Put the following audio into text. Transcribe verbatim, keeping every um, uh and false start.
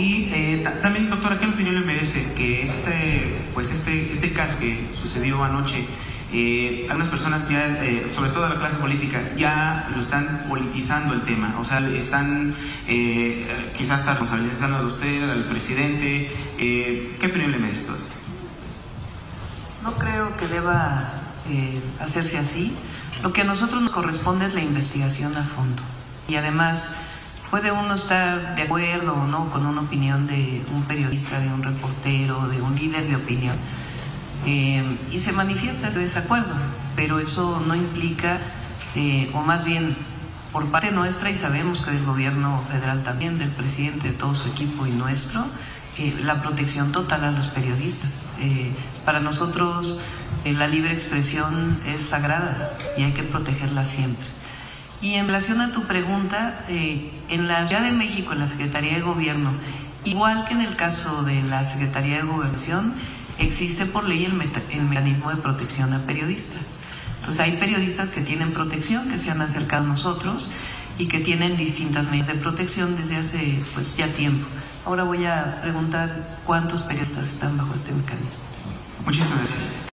Y eh, también, doctora, ¿qué opinión le merece que este, pues este, este caso que sucedió anoche, eh, algunas personas ya, eh, sobre todo la clase política, ya lo están politizando el tema? O sea, están eh, quizás está responsabilizando a usted, al presidente. Eh, ¿Qué opinión le merece esto? No creo que deba eh, hacerse así. Lo que a nosotros nos corresponde es la investigación a fondo. Y además, puede uno estar de acuerdo o no con una opinión de un periodista, de un reportero, de un líder de opinión, eh, y se manifiesta ese desacuerdo, pero eso no implica, eh, o más bien por parte nuestra, y sabemos que del gobierno federal también, del presidente, de todo su equipo y nuestro, eh, la protección total a los periodistas. Eh, para nosotros eh, la libre expresión es sagrada y hay que protegerla siempre. Y en relación a tu pregunta, eh, en la Ciudad de México, en la Secretaría de Gobierno, igual que en el caso de la Secretaría de Gobernación, existe por ley el, meta, el mecanismo de protección a periodistas. Entonces hay periodistas que tienen protección, que se han acercado a nosotros y que tienen distintas medidas de protección desde hace pues ya tiempo. Ahora voy a preguntar cuántos periodistas están bajo este mecanismo. Muchísimas gracias.